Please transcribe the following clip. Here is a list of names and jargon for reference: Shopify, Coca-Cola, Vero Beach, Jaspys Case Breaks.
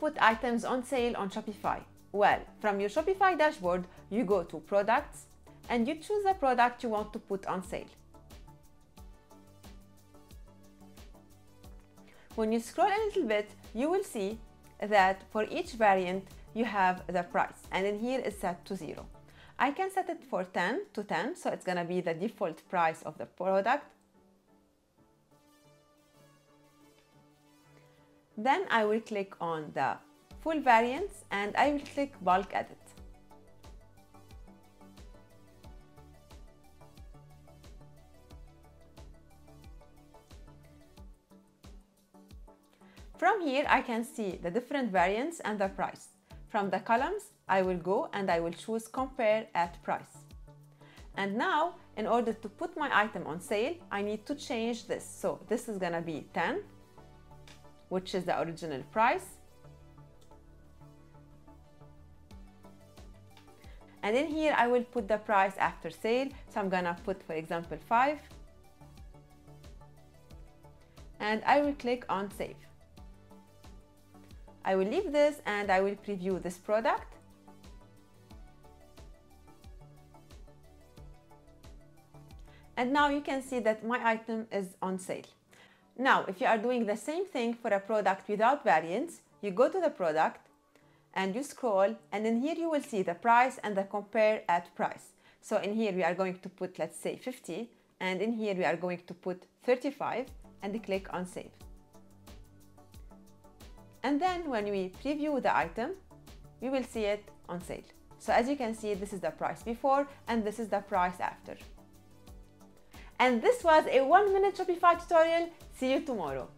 put items on sale on Shopify? Well, from your Shopify dashboard, you go to Products and you choose the product you want to put on sale. When you scroll a little bit, you will see that for each variant, you have the price, and in here is set to 0. I can set it for 10 to 10, so it's gonna be the default price of the product. Then I will click on the full variants and I will click bulk edit. From here, I can see the different variants and the price. From the columns, I will go and I will choose compare at price. And now, in order to put my item on sale, I need to change this. So this is gonna be 10, which is the original price. And in here, I will put the price after sale. So I'm gonna put, for example, 5. And I will click on save. I will leave this and I will preview this product. And now you can see that my item is on sale. Now, if you are doing the same thing for a product without variants, you go to the product and you scroll, and in here you will see the price and the compare at price. So in here we are going to put, let's say 50, and in here we are going to put 35 and click on save. And then when we preview the item, we will see it on sale. So as you can see, this is the price before and this is the price after. And this was a 1-minute Shopify tutorial. See you tomorrow.